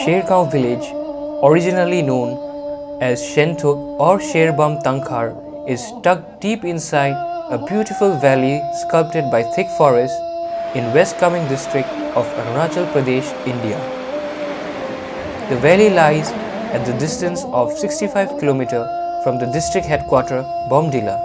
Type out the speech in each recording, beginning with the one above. Shergaon village, originally known as Shentuk or Sherbam Tankhar, is tucked deep inside a beautiful valley sculpted by thick forests in West Kameng district of Arunachal Pradesh, India. The valley lies at the distance of 65 km from the district headquarters, Bomdila.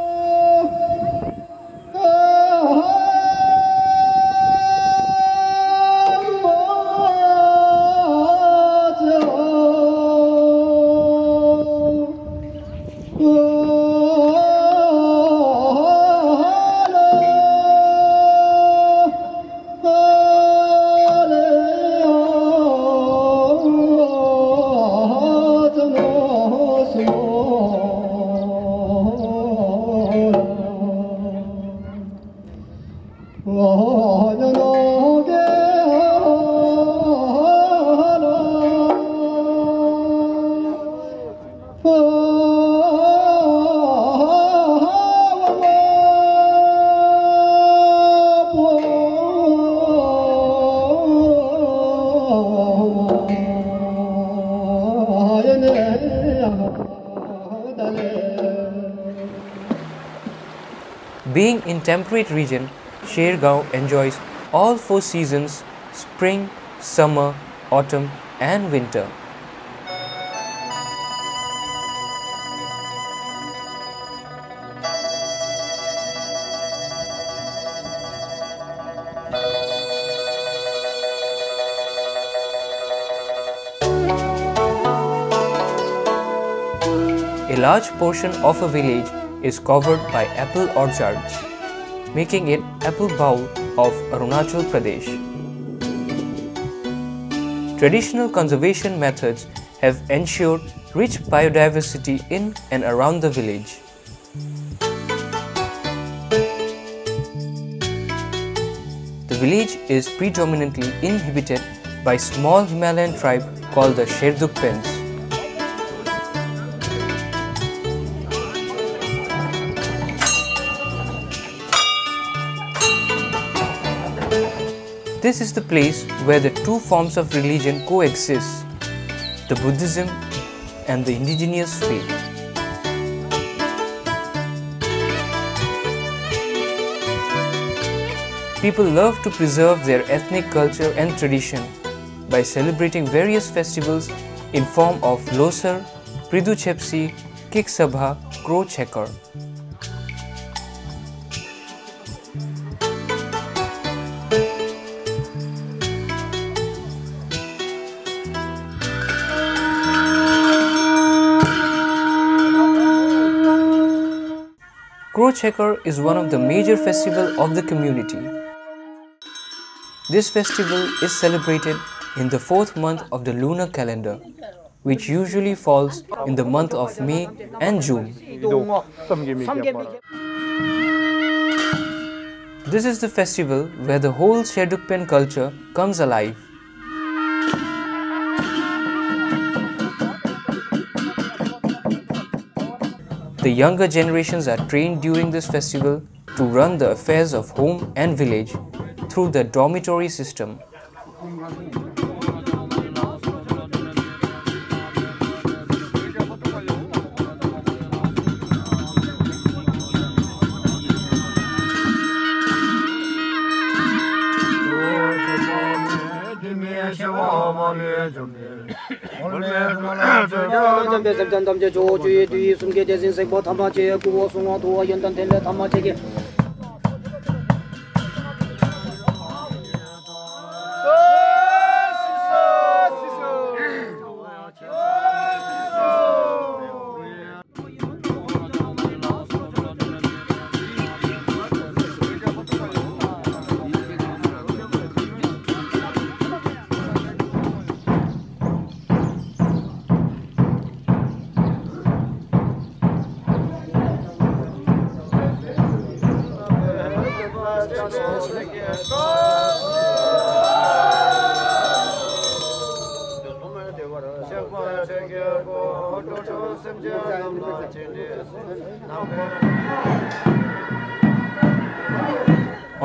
Being in temperate region, Shergaon enjoys all four seasons: spring, summer, autumn and winter. A large portion of a village is covered by apple orchards, making it apple bowl of Arunachal Pradesh. Traditional conservation methods have ensured rich biodiversity in and around the village. The village is predominantly inhabited by small Himalayan tribe called the Sherdukpens. This is the place where the two forms of religion coexist, the Buddhism and the indigenous faith. People love to preserve their ethnic culture and tradition by celebrating various festivals in form of Lossar, Prido-chhepchi, Khiksaba, Kro-Chekhor. Kro-Chekhor is one of the major festivals of the community. This festival is celebrated in the 4th month of the lunar calendar, which usually falls in the month of May and June. This is the festival where the whole Sherdukpen culture comes alive. The younger generations are trained during this festival to run the affairs of home and village through the dormitory system.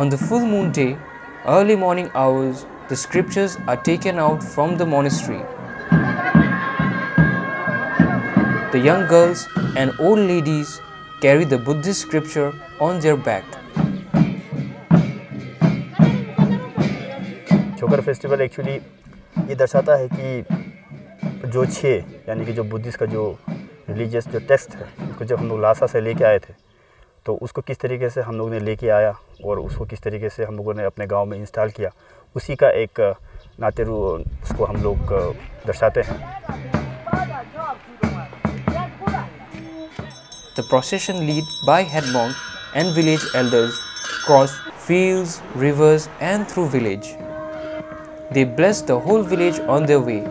On the full moon day, early morning hours, the scriptures are taken out from the monastery. The young girls and old ladies carry the Buddhist scripture on their back. Chokar festival actually ये दर्शाता है कि जो छः यानी कि जो Buddhist का जो रिलीजियस जो टेक्स्ट है उसको जब हम लोग लासा से लेके आए थे तो उसको किस तरीके से हम लोग ने लेके आया और उसको किस तरीके से हम लोगों ने अपने गांव में इंस्टॉल किया उसी का एक नाते उसको हम लोग दर्शाते हैं। The procession lead by head monk and village elders cross fields, rivers and through village. They bless the whole village on their way.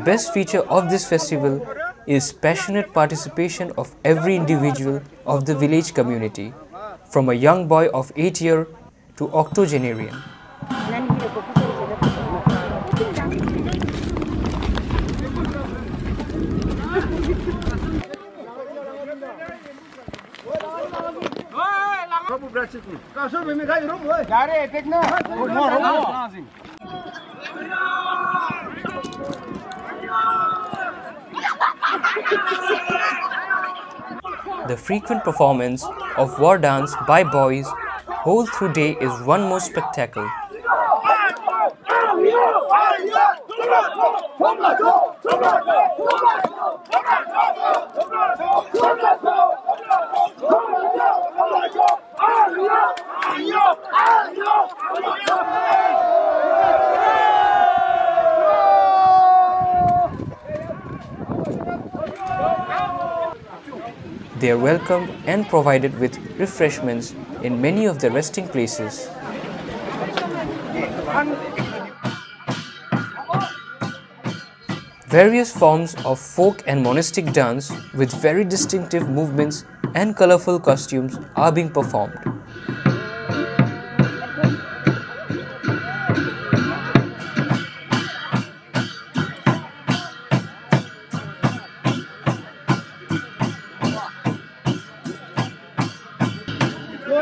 The best feature of this festival is passionate participation of every individual of the village community, from a young boy of 8 years to octogenarian. The frequent performance of war dance by boys whole through day is one more spectacle. They are welcomed and provided with refreshments in many of the resting places. Various forms of folk and monastic dance with very distinctive movements and colorful costumes are being performed.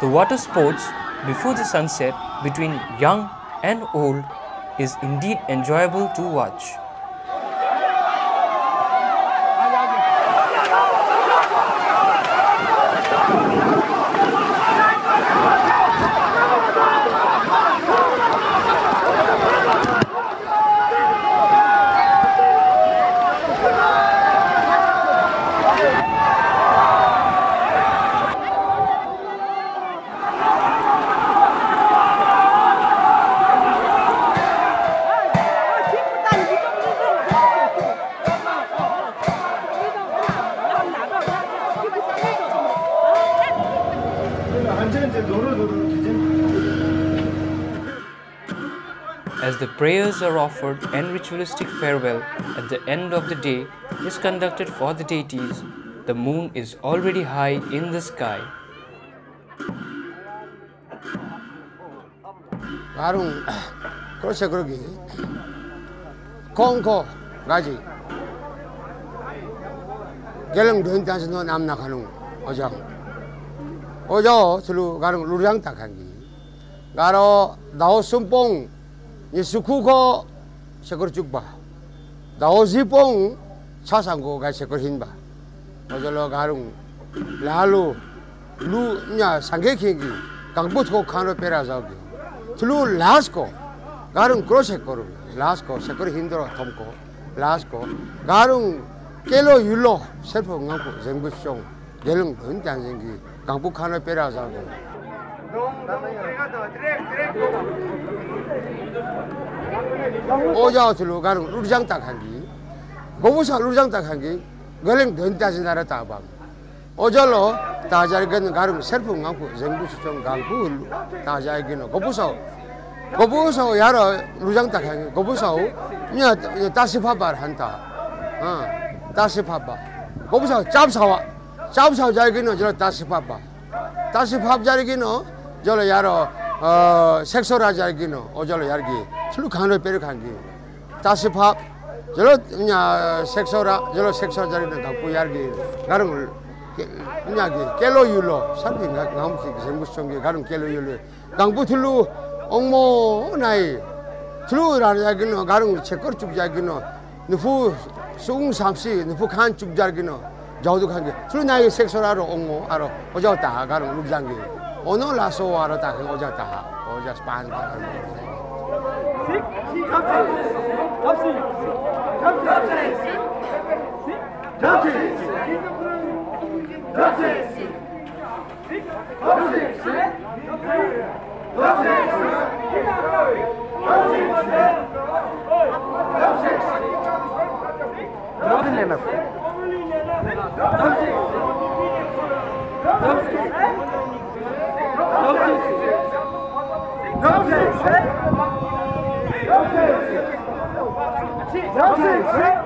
The water sports before the sunset between young and old is indeed enjoyable to watch. As the prayers are offered and ritualistic farewell at the end of the day is conducted for the deities, the moon is already high in the sky. 나름 그렇지 그러기 공고 가지 결혼 된다서 남 나가는 어장 어저 저로 가는 루량 딱한기 나로 나오순뽕 예수쿠고 세거죽바 나오지뽕 차상고가 세거힌바 어절로 가룽 라루 루냐 상계킹기 강보트고 카노 페라자기 틀루 라스코 가룽 크로세코루 라스코 세거르 힌드로 톰코 라스코 가룽 켈로 율로 셀포응하고 젠구숑 겔릉 건장생기 강북 카노 페라자기 오자 들로 가는 루리장 딱한기 고부사 루리장 딱한기 걸랭 던따지 나라 따밤 오절로 따자르건 가름 셀풍 갖고 정부수정 강구 따자르기는 고부사 야라 루장 딱한기 고부사 냐 따시파발 한다 어 따시파바 고부사 잡사와 자르기는 저 따시파자르기는 저로 야로 색소라자기노 오절로 야르기 출루간을 빼르간기 다시밥 저로 그냥 색소라 저로 색소라자기는 갖고 야르기 가름을 그냥 켈로율로 살핀가 강북 정부청기 가름 켈로율로 강북틀루 엉모 나이 들루라자기노 가름 체커 쭉자기노 누후 송삼시 누후 간 쭉자기노 저도간기 들루 나이 색소라로 엉모 아로 오졌다 가름 룩장기 오늘 라소와로 다 오자다 오자 스판 가는 거지 Don't say it!